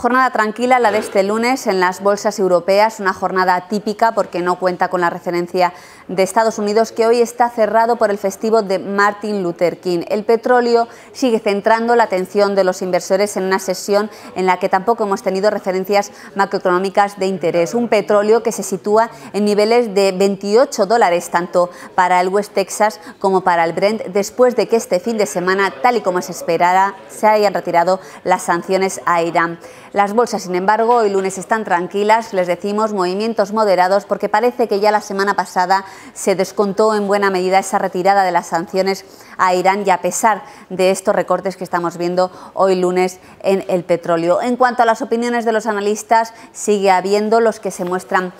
Jornada tranquila la de este lunes en las bolsas europeas, una jornada atípica porque no cuenta con la referencia de Estados Unidos, que hoy está cerrado por el festivo de Martin Luther King. El petróleo sigue centrando la atención de los inversores en una sesión en la que tampoco hemos tenido referencias macroeconómicas de interés. Un petróleo que se sitúa en niveles de 28 dólares tanto para el West Texas como para el Brent, después de que este fin de semana, tal y como se esperara, se hayan retirado las sanciones a Irán. Las bolsas, sin embargo, hoy lunes están tranquilas, les decimos movimientos moderados, porque parece que ya la semana pasada se descontó en buena medida esa retirada de las sanciones a Irán, y a pesar de estos recortes que estamos viendo hoy lunes en el petróleo. En cuanto a las opiniones de los analistas, sigue habiendo los que se muestran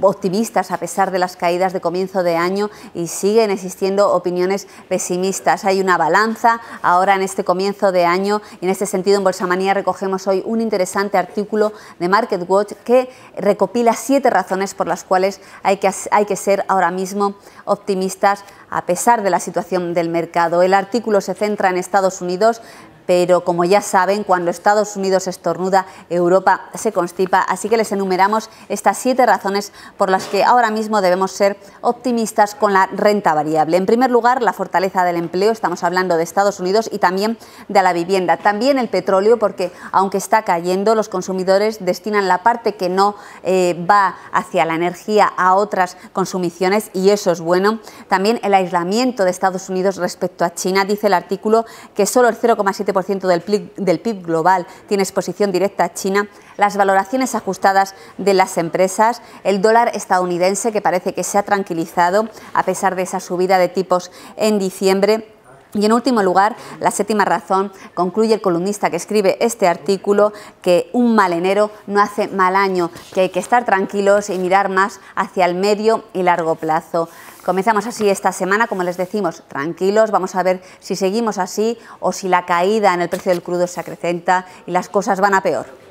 optimistas a pesar de las caídas de comienzo de año, y siguen existiendo opiniones pesimistas. Hay una balanza ahora en este comienzo de año, y en este sentido en Bolsamanía recogemos hoy un interesante artículo de MarketWatch que recopila 7 razones por las cuales hay que ser ahora mismo optimistas a pesar de la situación del mercado. El artículo se centra en Estados Unidos, pero como ya saben, cuando Estados Unidos estornuda, Europa se constipa, así que les enumeramos estas 7 razones por las que ahora mismo debemos ser optimistas con la renta variable. En primer lugar, la fortaleza del empleo, estamos hablando de Estados Unidos, y también de la vivienda, también el petróleo, porque aunque está cayendo, los consumidores destinan la parte que no va hacia la energía a otras consumiciones, y eso es bueno. También el aislamiento de Estados Unidos respecto a China. Dice el artículo que solo el 0,7% del PIB global tiene exposición directa a China, las valoraciones ajustadas de las empresas, el dólar estadounidense, que parece que se ha tranquilizado a pesar de esa subida de tipos en diciembre. Y en último lugar, la 7ª razón, concluye el columnista que escribe este artículo, que un mal enero no hace mal año, que hay que estar tranquilos y mirar más hacia el medio y largo plazo. Comenzamos así esta semana, como les decimos, tranquilos. Vamos a ver si seguimos así o si la caída en el precio del crudo se acrecenta y las cosas van a peor.